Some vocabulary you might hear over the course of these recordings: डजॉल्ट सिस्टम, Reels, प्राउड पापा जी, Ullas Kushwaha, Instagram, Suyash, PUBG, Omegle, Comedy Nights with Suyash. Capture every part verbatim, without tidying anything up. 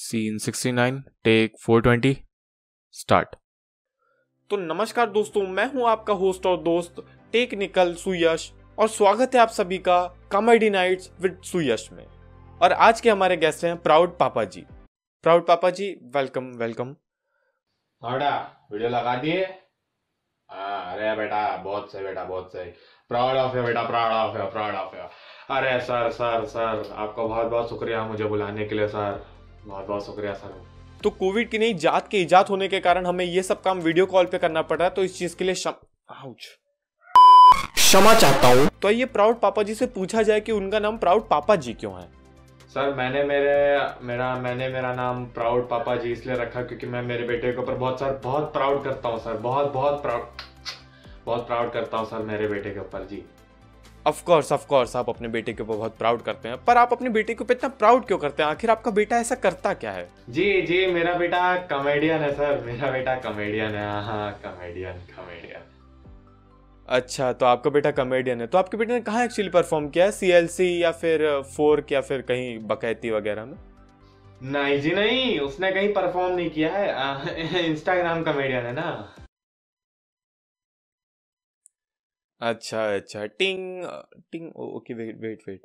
Scene sixty nine, take four twenty, start. तो नमस्कार दोस्तों, मैं हूं आपका होस्ट और दोस्त टेक्निकल सुयश और स्वागत है आप सभी का कॉमेडी नाइट्स विद सुयश में। और आज के हमारे गेस्ट हैं प्राउड पापा जी। प्राउड पापा जी, वेलकम वेलकम। थोड़ा वीडियो लगा दिए। अरे बेटा बहुत सही, बेटा बहुत सही, प्राउड ऑफ यू बेटा, proud of you, proud of you. अरे सर सर सर आपका बहुत बहुत शुक्रिया मुझे बुलाने के लिए, सर बहुत बहुत शुक्रिया सर। तो कोविड की नई जात के ईजाद होने के कारण हमें ये सब काम वीडियो कॉल पे करना पड़ रहा है, तो इस चीज के लिए क्षमा चाहता हूँ। तो ये प्राउड पापा जी से पूछा जाए कि उनका नाम प्राउड पापा जी क्यों है। सर मैंने मेरे मेरा मैंने मेरा नाम प्राउड पापा जी इसलिए रखा क्योंकि मैं मेरे बेटे के ऊपर बहुत सर बहुत प्राउड करता हूँ सर, बहुत बहुत प्राउड बहुत प्राउड करता हूँ सर मेरे बेटे के ऊपर जी। ऑफ कोर्स ऑफ कोर्स आप अपने बेटे के ऊपर बहुत प्राउड करते हैं, पर आप अपने बेटे के ऊपर इतना प्राउड क्यों करते हैं? आखिर आपका बेटा ऐसा करता क्या है? जी जी मेरा बेटा कॉमेडियन है सर, मेरा बेटा कॉमेडियन है। हाँ कॉमेडियन कॉमेडियन। अच्छा तो आपका बेटा कॉमेडियन है, तो आपके बेटे ने कहाँ एक्चुअली परफॉर्म किया है? सीएलसी या फिर फोर्क या फिर कहीं बकैती वगैरह में? नहीं जी नहीं, उसने कहीं परफॉर्म नहीं किया है, इंस्टाग्राम कॉमेडियन है ना। अच्छा अच्छा टिंग टिंग ओके वेट वेट वेट।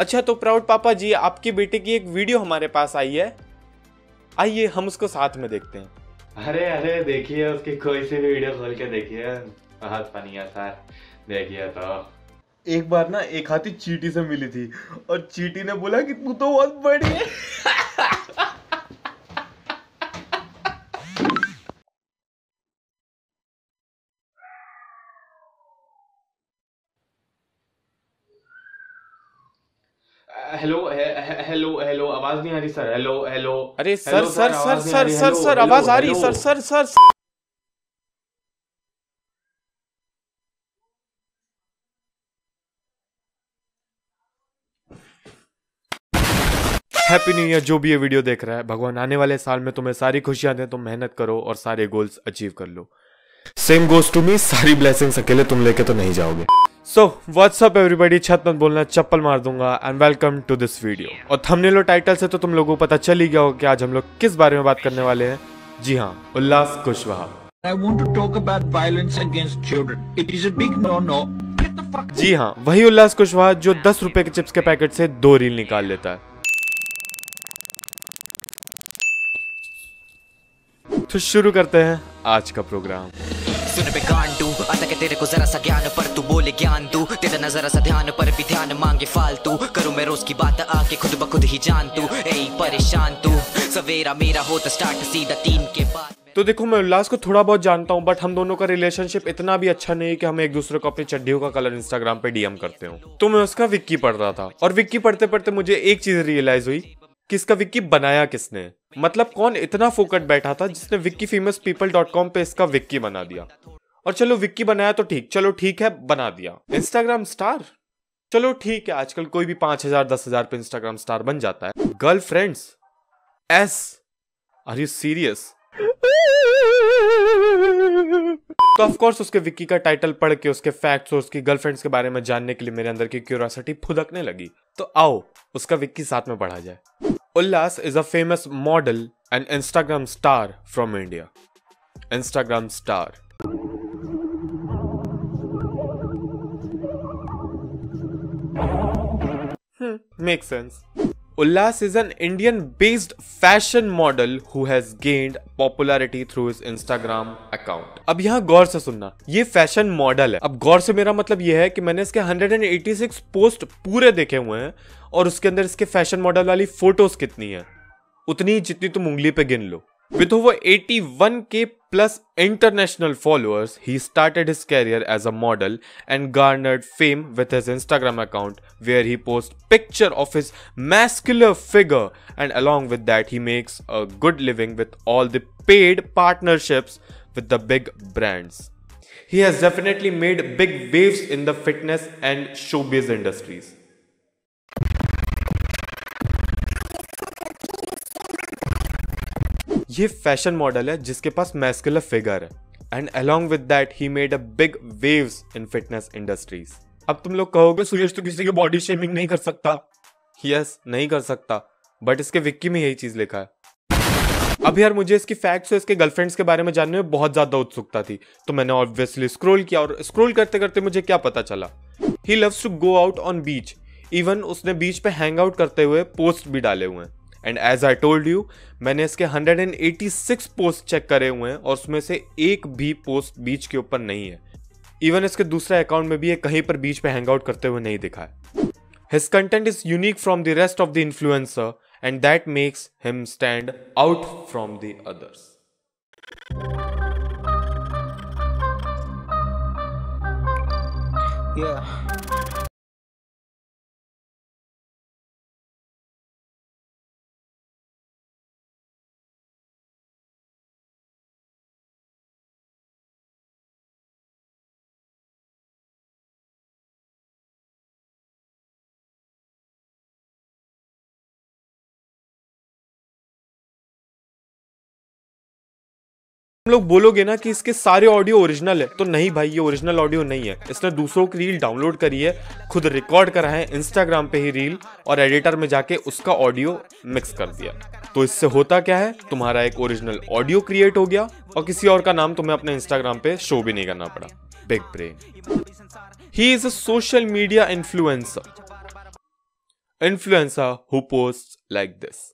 अच्छा तो प्राउड पापा जी आपके बेटे की एक वीडियो हमारे पास आई है, आइए हम उसको साथ में देखते हैं। अरे अरे देखिए उसकी कोई सी भी वीडियो खोल के देखिए, बहुत फनी है सर, देखिए। तो एक बार ना एक हाथी चींटी से मिली थी और चींटी ने बोला कि तू तो बहुत बड़ी है। हेलो हेलो हेलो आवाज नहीं आ रही सर। हेलो हेलो अरे sir sir sir sir sir sir आवाज आ रही sir sir sir. Happy new year जो भी ये वीडियो देख रहा है, भगवान आने वाले साल में तुम्हें सारी खुशियां दें, तुम मेहनत करो और सारे गोल्स अचीव कर लो। सेम गोज टू मी, सारी ब्लेसिंग्स अकेले तुम लेके तो नहीं जाओगे। सो व्हाट्सअप एवरीबॉडी, छत मत बोलना चप्पल मार दूंगा, and welcome to this video. और थंबनेल और टाइटल से तो तुम लोगों को पता चल ही गया होगा कि आज हम लोग किस बारे में बात करने वाले हैं। जी हाँ, उल्लास Kushwaha. I want to talk about violence against children. It is a big no-no. Get the fuck. जी हाँ, वही उल्लास कुशवाहा जो दस रुपए के चिप्स के पैकेट से दो रील निकाल लेता है। तो शुरू करते हैं आज का प्रोग्राम। सुन पे गांडू अटक तेरे को जरा सा ज्ञान पर, तू बोले ज्ञान तू तेरा नजर सा ध्यान पर भी ध्यान मांगे फालतू, करूं मैं रोज की बात आके खुद ब खुद ही जान तू ए परेशान तू सवेरा मेरा होता स्टार्ट सीधा तीन के बाद। तो देखो मैं उल्लास को थोड़ा बहुत जानता हूँ, बट हम दोनों का रिलेशनशिप इतना भी अच्छा नहीं कि हम एक दूसरे को अपनी चड्डियों का कलर इंस्टाग्राम पे डीएम करते हो। तो मैं उसका विक्की पढ़ रहा था और विक्की पढ़ते पढ़ते मुझे एक चीज रियलाइज हुई कि इसका विक्की बनाया किसने, मतलब कौन इतना फोकट बैठा था जिसने wiki famous people dot com पे इसका विक्की बना दिया। और चलो विक्की बनाया तो ठीक, चलो ठीक है बना दिया इंस्टाग्राम स्टार, चलो ठीक है आजकल कोई भी पांच हजार दस हजार पे इंस्टाग्राम स्टार बन जाता है। Girlfriends S, are you serious? तो ऑफ कोर्स उसके विक्की का टाइटल पढ़ के उसके फैक्ट्स और उसकी गर्लफ्रेंड्स के बारे में जानने के लिए मेरे अंदर की क्यूरियोसिटी फुदकने लगी। तो आओ उसका विक्की साथ में पढ़ा जाए। Ullas is a famous model and Instagram star from India. Instagram star. Hmm, makes sense. Ullas is an Indian-based fashion model who has gained popularity through his Instagram account. अब यहाँ गौर से सुनना, ये fashion model है। अब गौर से मेरा मतलब ये है कि मैंने इसके एक सौ छियासी पोस्ट पूरे देखे हुए हैं और उसके अंदर इसके फैशन मॉडल वाली फोटोज कितनी है, उतनी जितनी तुम उंगली पे गिन लो। विद ओवर इक्यासी K plus international followers, he started his career as a model and garnered fame with his Instagram account where he post picture of his muscular figure and along with that he makes a good living with all the paid partnerships with the big brands. He has definitely made big waves in the fitness and showbiz industries. ये fashion model है जिसके पास muscular figure है and along with that he made a big waves in fitness industries. अब तुम लोग कहोगे सुरेश तो किसी की बॉडी शेमिंग नहीं कर सकता। यस yes, नहीं कर सकता, बट इसके विक्की में यही चीज लिखा है। अब यार मुझे इसकी फैक्ट्स और इसके गर्लफ्रेंड्स के बारे में जानने में बहुत ज्यादा उत्सुकता थी, तो मैंने ऑब्वियसली स्क्रॉल किया और स्क्रॉल करते करते मुझे क्या पता चला, he loves to go out on beach, even उसने बीच पे हैंग आउट करते हुए पोस्ट भी डाले हुए हैं। And as I told you, मैंने इसके एक सौ छियासी पोस्ट चेक करे हुए हैं और उसमें से एक भी पोस्ट बीच के ऊपर नहीं है। इवन इसके दूसरे अकाउंट में भी ये कहीं पर बीच पे हैंग आउट करते हुए नहीं दिखा है। His content is unique from the rest of the influencer and that makes him stand out from the others. Yeah. तुम लोग बोलोगे ना कि इसके सारे ऑडियो ओरिजिनल है, तो नहीं भाई, ये ओरिजिनल ऑडियो नहीं है। इसने दूसरों की रील डाउनलोड करी है, खुद रिकॉर्ड करा है इंस्टाग्राम पे ही रील, और एडिटर में जाके उसका ऑडियो मिक्स कर दिया। तो इससे होता क्या है, तुम्हारा एक ओरिजिनल ऑडियो क्रिएट हो गया और किसी और का नाम तुम्हें अपने इंस्टाग्राम पे शो भी नहीं करना पड़ा। Big brain. He is a social media influencer influencer who posts like this.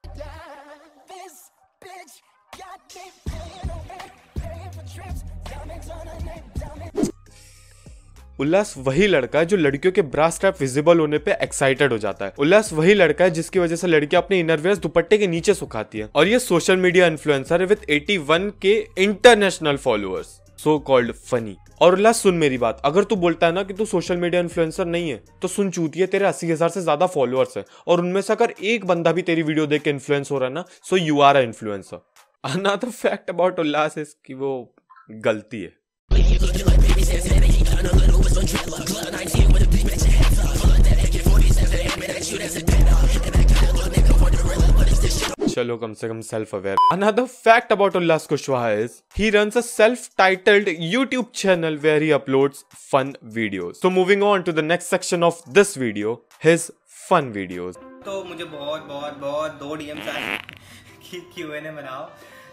Ullas वही लड़का है जो लड़कियों के ब्रा स्ट्रैप विजिबल होने पे एक्साइटेड हो जाता है। उल्लास वही लड़का है जिसकी वजह से लड़कियां अपने इनरवियर्स दुपट्टे के नीचे सुखाती हैं। और ये सोशल मीडिया इन्फ्लुएंसर है विद इक्यासी K international followers, so called funny. और उल्लास सुन मेरी बात, अगर तू बोलता है ना कि तू सोशल मीडिया इन्फ्लुएंसर नहीं है, तो सुन चूतिए, तेरे अस्सी हजार से ज्यादा फॉलोअर्स है और उनमें से अगर एक बंदा भी तेरी वीडियो देख के इन्फ्लुएंस हो रहा है ना, so you are a influencer. Another fact about Ullas is कि वो गलती है। चलो कम से कम self aware. Another fact about Ullas Kushwaha is he runs a self titled YouTube channel where he uploads fun videos. So moving on to the next section of this video, his fun videos. तो मुझे बहुत बहुत बहुत दो DMs आए कि Q&A बनाओ।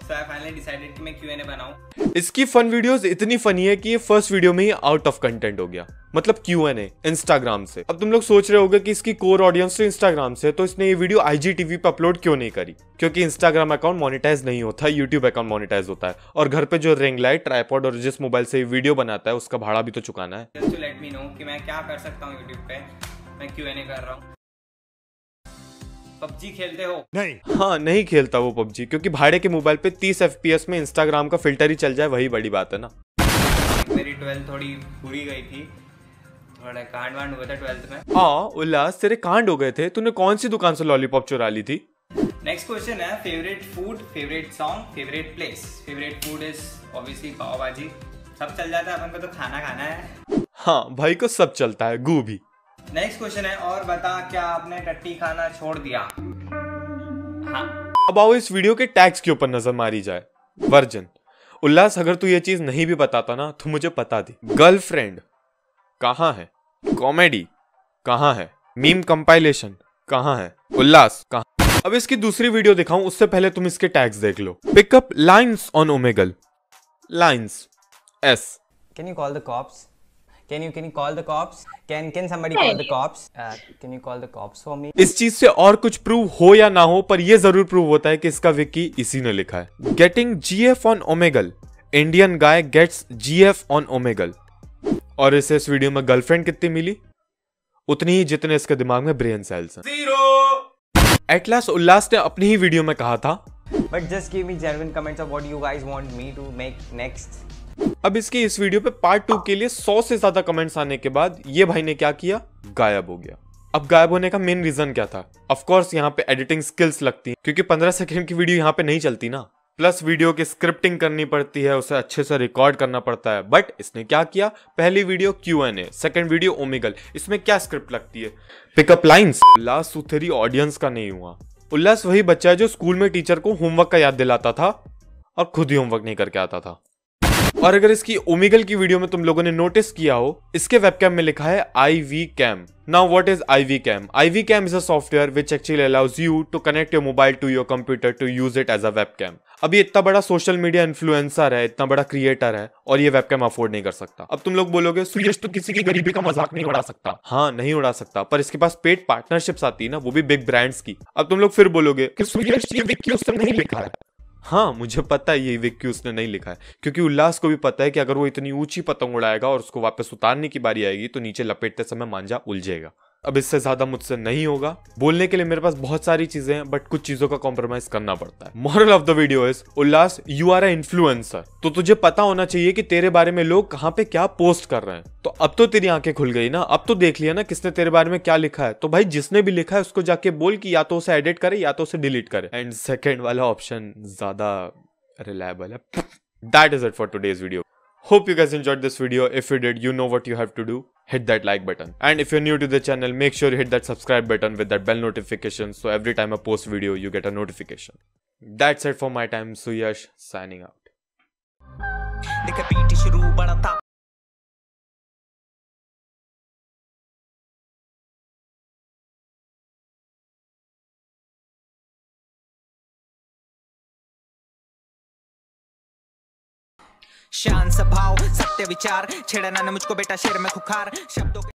So I finally decided कि मैं क्यू एंड ए बनाऊं। इसकी फन वीडियोस इतनी फनी है कि ये फर्स्ट वीडियो में ही आउट ऑफ कंटेंट हो गया, मतलब क्यू एंड ए इंस्टाग्राम से। अब तुम लोग सोच रहे होगे कि इसकी कोर ऑडियंस तो इंस्टाग्राम से, तो इसने ये video I G T V पे अपलोड क्यों नहीं करी, क्योंकि इंस्टाग्राम अकाउंट मोनेटाइज नहीं होता, यूट्यूब अकाउंट मोनेटाइज होता है, और घर पे जो रिंग लाइट, ट्राइपॉड और जिस मोबाइल से वीडियो बनाता है उसका भाड़ा भी तो चुकाना है। Just to let me know कि मैं क्या कर सकता हूं यूट्यूब पे, मैं क्यू एंड ए कर रहा हूं। पबजी खेलते हो? नहीं। हाँ, नहीं खेलता वो पबजी, क्योंकि भाड़े के मोबाइल पे तीस एफ पी एस में इंस्टाग्राम का फिल्टर ही चल जाए वही बड़ी बात है ना। मेरी ट्वेल्थ थोड़ी बुरी गई थी, थोड़ा कांड वांड हुआ था ट्वेल्थ में। हाँ उल्लास, तेरे कांड हो गए थे? तूने कौन सी दुकान से लॉलीपॉप चुरा ली थी? नेक्स्ट क्वेश्चन है favourite food, favourite song, favourite place. Favourite food is obviously pav bhaji, सब चल जाता है, अपन को तो खाना खाना है। हाँ भाई को सब चलता है, गू भी। नेक्स्ट क्वेश्चन है, और बता क्या आपने टट्टी खाना छोड़ दिया? हाँ। अब आओ इस वीडियो के टैग्स के ऊपर नजर मारी जाए। वर्जन। उल्लास अगर तू ये चीज नहीं भी बताता ना तो मुझे पता थी। गर्लफ्रेंड कहाँ है? कॉमेडी कहाँ है? मीम कंपाइलेशन कहाँ है? उल्लास कहाँ? अब इसकी दूसरी वीडियो दिखाऊं उससे पहले तुम इसके टैग्स देख लो। Pickup lines on Omegle. Lines S. Can you call the cops? Can you, can you call the cops? Can, can somebody call the cops? Uh, can you call the cops for me? इस चीज से और कुछ prove हो या ना हो, पर ये जरूर प्रूव होता है कि इसका विकी इसी ने लिखा है। Getting G F on Omegle. Indian guy gets G F on Omegle. और इसे इस वीडियो में गर्लफ्रेंड कितनी मिली? उतनी ही जितने इसके दिमाग में ब्रेन सेल्स हैं। Zero. At last उल्लास ने अपनी ही वीडियो में कहा था, But just give me genuine comments of what you guys want me to make next. अब इसके इस वीडियो पे पार्ट टू के लिए सौ से ज्यादा कमेंट्स आने के बाद ये भाई ने क्या किया, गायब हो गया। अब गायब होने का मेन रीजन क्या था? ऑफ कोर्स यहाँ पे एडिटिंग स्किल्स लगती है, क्योंकि पंद्रह सेकंड की वीडियो यहाँ पे नहीं चलती ना, प्लस वीडियो की स्क्रिप्टिंग करनी पड़ती है, उसे अच्छे से रिकॉर्ड करना पड़ता है। बट इसने क्या किया, पहली video Q and A, second video Omegle, इसमें क्या स्क्रिप्ट लगती है? Pickup lines. उल्लास सुथरी ऑडियंस का नहीं हुआ। उल्लास वही बच्चा है जो स्कूल में टीचर को होमवर्क का याद दिलाता था और खुद ही होमवर्क नहीं करके आता था। और अगर इसकी ओमेगल की वीडियो में तुम लोगों ने नोटिस किया हो, इसके वेबकैम में लिखा है I V cam. Now what is I V Cam? I V Cam is a software which actually allows you to connect your mobile to your computer to use it as a webcam. अब ये इतना बड़ा social media influencer है, इतना बड़ा creator है और ये वेबकैम अफोर्ड नहीं कर सकता। अब तुम लोग बोलोगे सुयश तो किसी की गरीबी का मजाक नहीं उड़ा सकता। हाँ नहीं उड़ा सकता, पर इसके पास पेड पार्टनरशिप्स आती है ना, वो भी बिग ब्रांड्स की। अब तुम लोग फिर बोलोगे कि सुयश ये विक्की उसने नहीं लिखा है। हाँ मुझे पता है ये विक्की उसने नहीं लिखा है, क्योंकि उल्लास को भी पता है कि अगर वो इतनी ऊंची पतंग उड़ाएगा और उसको वापस उतारने की बारी आएगी तो नीचे लपेटते समय मांझा उलझेगा। अब इससे ज्यादा मुझसे नहीं होगा, बोलने के लिए मेरे पास बहुत सारी चीजें हैं, बट कुछ चीजों का कॉम्प्रोमाइज करना पड़ता है। Moral of the video is Ullas you are a influencer, तो तुझे पता होना चाहिए कि तेरे बारे में लोग कहाँ पे क्या पोस्ट कर रहे हैं। तो अब तो तेरी आंखें खुल गई ना, अब तो देख लिया ना किसने तेरे बारे में क्या लिखा है। तो भाई जिसने भी लिखा है उसको जाके बोल कि या तो उसे एडिट करे या तो उसे डिलीट करे। एंड सेकेंड वाला ऑप्शन ज्यादा रिलायबल है। That is it for today's video. Hope you guys enjoyed this video. If you did, you know what you have to do. Hit that like button. And if you're new to the channel, make sure you hit that subscribe button with that bell notification so every time I post video, you get a notification. That's it for my time. Suyash signing out. शान स्वभाव सत्य विचार, छेड़ना न मुझको बेटा शेर में cooker शब्दों के